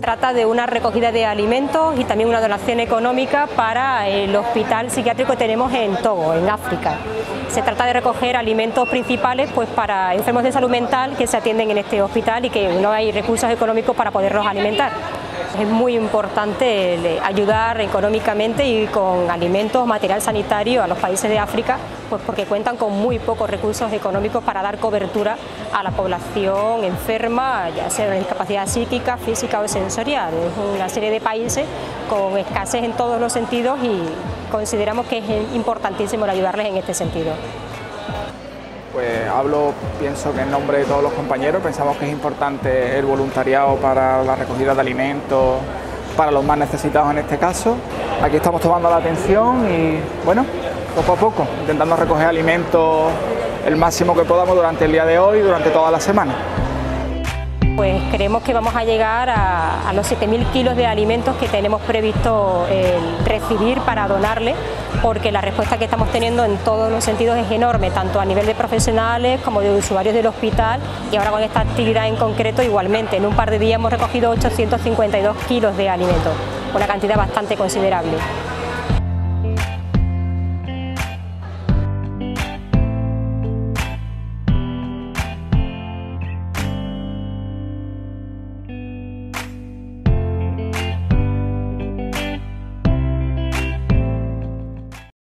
Trata de una recogida de alimentos y también una donación económica para el hospital psiquiátrico que tenemos en Togo, en África. Se trata de recoger alimentos principales pues, para enfermos de salud mental que se atienden en este hospital y que no hay recursos económicos para poderlos alimentar. Es muy importante ayudar económicamente y con alimentos, material sanitario a los países de África, pues porque cuentan con muy pocos recursos económicos para dar cobertura a la población enferma, ya sea de discapacidad psíquica, física o sensorial. Es una serie de países con escasez en todos los sentidos y consideramos que es importantísimo ayudarles en este sentido. Pues pienso que en nombre de todos los compañeros pensamos que es importante el voluntariado para la recogida de alimentos, para los más necesitados en este caso. Aquí estamos tomando la atención y bueno, poco a poco, intentando recoger alimentos el máximo que podamos durante el día de hoy y durante toda la semana. Pues creemos que vamos a llegar a los 7.000 kilos de alimentos que tenemos previsto recibir para donarle, porque la respuesta que estamos teniendo en todos los sentidos es enorme, tanto a nivel de profesionales como de usuarios del hospital, y ahora con esta actividad en concreto igualmente. En un par de días hemos recogido 852 kilos de alimentos, una cantidad bastante considerable.